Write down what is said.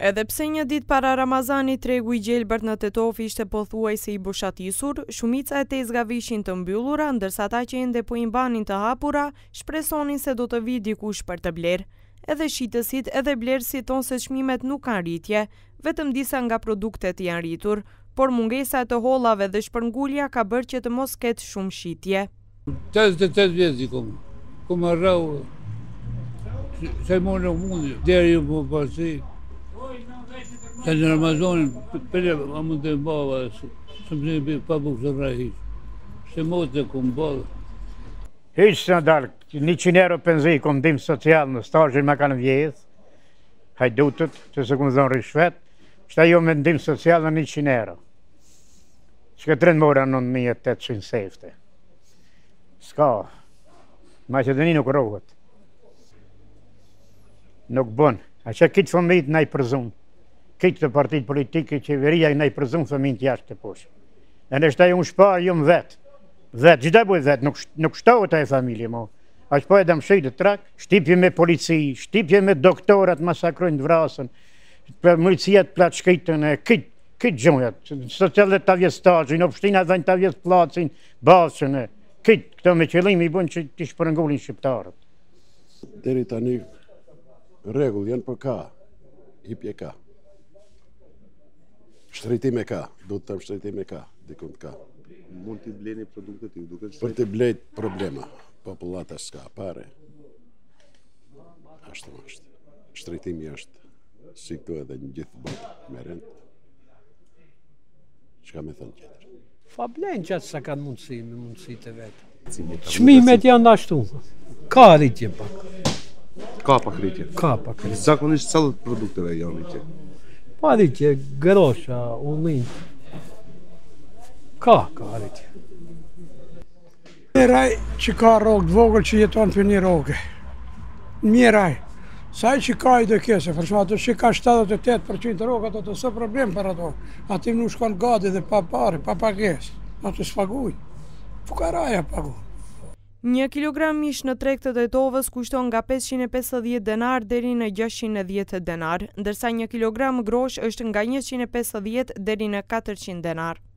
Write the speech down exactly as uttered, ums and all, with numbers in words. Edhe pse një ditë para Ramazanit tregu i gjelbërt në Tetov ishte pothuajse i bushatisur, shumica e tezgave ishin të mbyllura, ndërsa ata që ende po i mbanin të hapura, shpresonin se do të vi dikush për të blerë. Edhe shitësit edhe blerësit thonë se çmimet nuk kanë rritje, vetëm disa nga produktet janë rritur, por mungesa e të hollave dhe shpërngulja ka bërë që të mos ketë shumë shitje. pesëdhjetë e tetë vjeç jam, kam rrahur, se më në mundi, deri më pasi. Să ne Ramazan, pe amândoi bava, să ne facă să vrei. Se mote cum bava. Hici să dar, nici în eră penzi, cum dim social, în stajul mă can viez, hai dutut, să se cum zon rishvet, și eu mă dim social, nici în eră. Și că trei mora non mi-e tet și în sefte. Sca, mai se dăninu cu rogot. Nuk bun. Așa cât fămit n-ai prăzun, cât de partid politic, ceveria n-ai prăzun fămint iași te poși. În ăștia e un șpa, eu îmi vet. Vet, și da boi vet, nu știu ta e familie mă. Aș poate dăm și de trac, știpje me poliții, știpje me doktorat masacrojnë vrasën, poliția të platë shkitën e cât, cât gjunjat, socialet të avjes stajin, opștina dhejnë të avjes placin, basën e, cât, këto me qëllim i bun që t'i shpërëngullin shqiptarët. Deri tani regull, janë për ka, hipje ka, shtrejtime ka, do të tëmë shtrejtime ka, dikund ka. Mund t'i bleni produktet ju duke shtrejtime? Për t'i blejt problema, popullata s'ka pare, ashtë më ashtë. Shtrejtimi ashtë si këtu edhe një gjithë botë me rëndë, që ka me thënë qëtër. Fa blejnë qatë sa kanë mundësi, me mundësit e vetë. Çmimet janë ashtu, ka rritje pak. Ka pak rritje? Ka pak rritje. Zakonisht cëllët produkteve janë rritje? Pa rritje, grosha, ullin. Ka, ka rritje. Miraj që ka rogë vogël që jeton për një rogë. Miraj. Saj që ka i do kese, përshmato që ka shtatëdhjetë e tetë përqind rogë, ato të së problem për ato. Atim nuk shkon gadi dhe pa pare, pa pagesë. Ato s'paguj. Fukaraja paguj. Një kilogram mish në treg të Tetovës kushton nga pesëqind e pesëdhjetë denar deri në gjashtëqind e dhjetë denar, ndërsa një kilogram grosh është nga njëqind e pesëdhjetë deri në katërqind denar.